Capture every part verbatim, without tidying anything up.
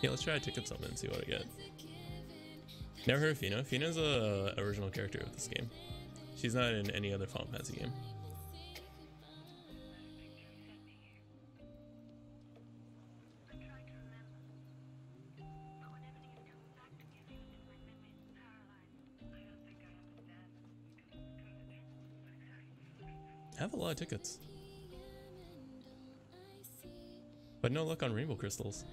Yeah, let's try Ticket Summon and see what I get. Never heard of Fina. Fina's a original character of this game. She's not in any other Final Fantasy game. I have a lot of tickets, but no luck on rainbow crystals.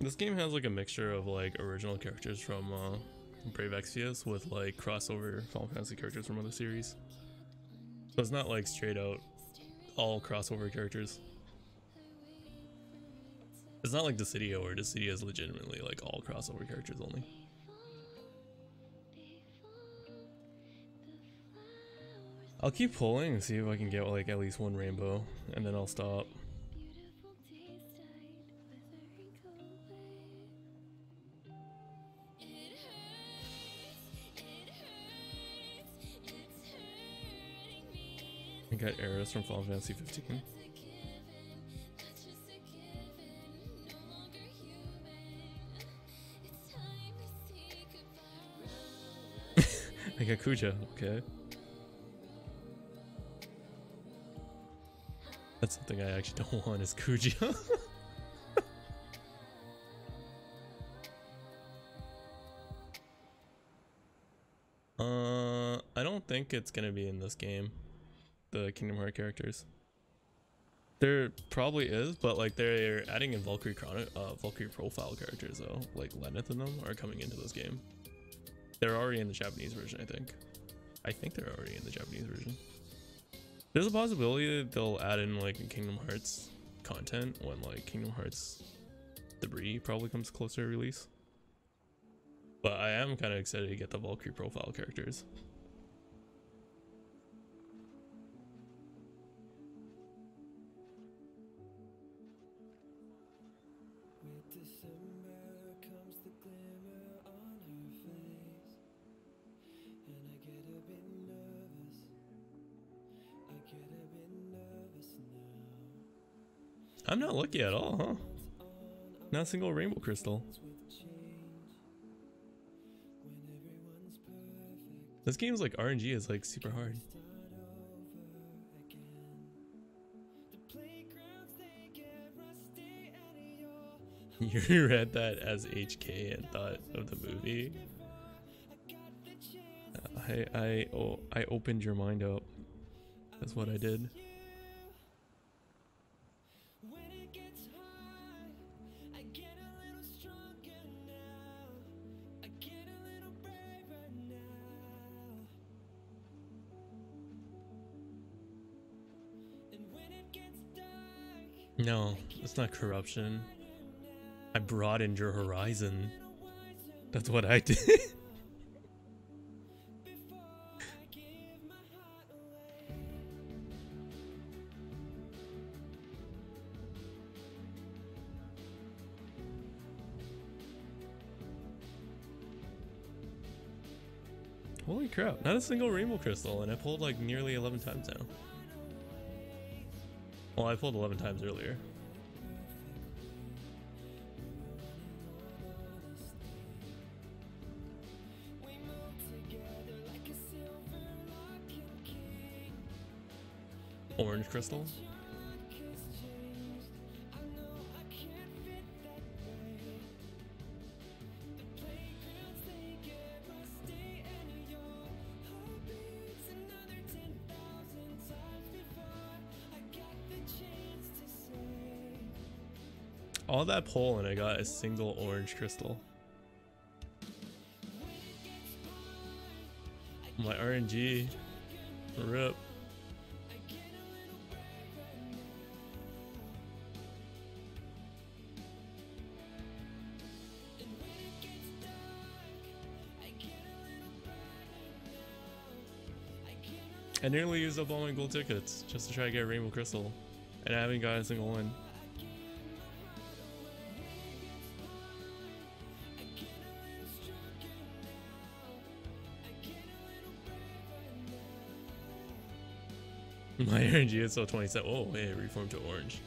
This game has like a mixture of like original characters from uh, Brave Exvius with like crossover Final Fantasy characters from other series. So it's not like straight out all crossover characters. It's not like Dissidia, where Dissidia is legitimately like all crossover characters only. I'll keep pulling and see if I can get like at least one rainbow, and then I'll stop. I got Eris from Final Fantasy fifteen. I got Kuja, okay. That's something I actually don't want is Kuja. uh, I don't think it's gonna be in this game, the Kingdom Hearts characters. There probably is, but like they're adding in Valkyrie, Chrono uh, Valkyrie Profile characters though, like Lenneth and them are coming into this game. They're already in the Japanese version, I think. I think they're already in the Japanese version. There's a possibility that they'll add in like Kingdom Hearts content when like Kingdom Hearts Debris probably comes closer to release. But I am kind of excited to get the Valkyrie Profile characters. I'm not lucky at all, huh? Not a single rainbow crystal. This game's like R N G is like super hard. You read that as H K and thought of the movie. I I oh I opened your mind up. That's what I did. No, it's not corruption. I broadened your horizon. That's what I did. Holy crap, not a single rainbow crystal, and I pulled like nearly eleven times now. Well, I pulled eleven times earlier. Orange crystal. All that pull and I got a single orange crystal. My R N G. Rip. I nearly used up all my gold tickets just to try to get a rainbow crystal, and I haven't got a single one. My energy is still twenty-seven. Oh, hey, reform to orange.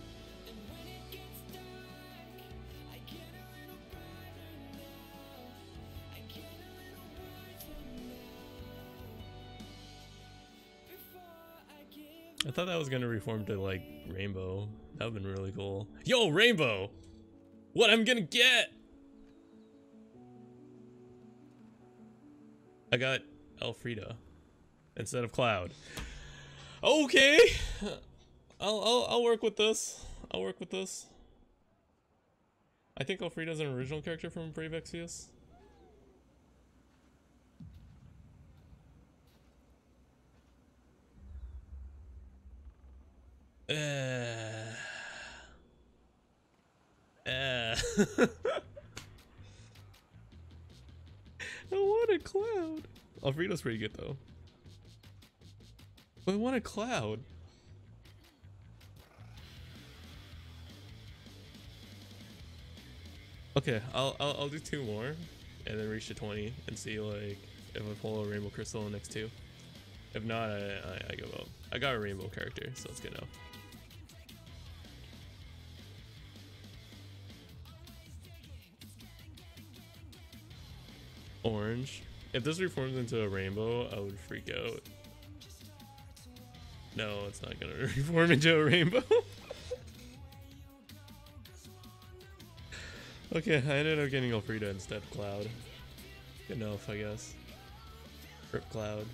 I thought that was gonna reform to like rainbow. That would've been really cool. Yo, rainbow! What I'm gonna get? I got Elfreeda instead of Cloud. Okay, I'll, I'll I'll work with this. I'll work with this. I think Elfreeda's an original character from Brave Exvius. Uh, uh. I want a Cloud. Elfreeda's pretty good though. But I want a Cloud. Okay, I'll, I'll I'll do two more, and then reach to twenty and see like if I pull a rainbow crystal in the next two. If not, I I, I give up. I got a rainbow character, so it's good enough. Orange. If this reforms into a rainbow, I would freak out. No, it's not gonna reform into a rainbow. Okay, I ended up getting Elfreeda instead of Cloud. Good enough, I guess. Rip Cloud.